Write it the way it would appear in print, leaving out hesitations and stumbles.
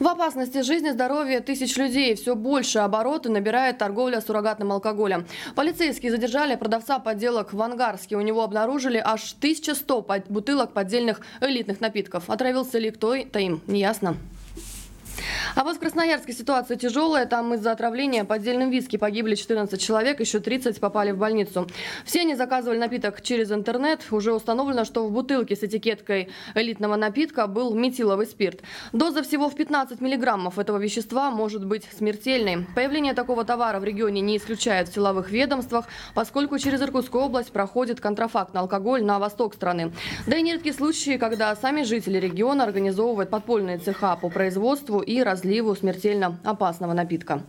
В опасности жизни и здоровья тысяч людей. Все больше обороты набирает торговля суррогатным алкоголем. Полицейские задержали продавца подделок в Ангарске. У него обнаружили аж 1100 бутылок поддельных элитных напитков. Отравился ли кто-то им, неясно. А вот в Красноярске ситуация тяжелая. Там из-за отравления поддельным виски погибли 14 человек, еще 30 попали в больницу. Все они заказывали напиток через интернет. Уже установлено, что в бутылке с этикеткой элитного напитка был метиловый спирт. Доза всего в 15 миллиграммов этого вещества может быть смертельной. Появление такого товара в регионе не исключают в силовых ведомствах, поскольку через Иркутскую область проходит контрафактный алкоголь на восток страны. Да и нередки случаи, когда сами жители региона организовывают подпольные цеха по производству и разливу смертельно опасного напитка.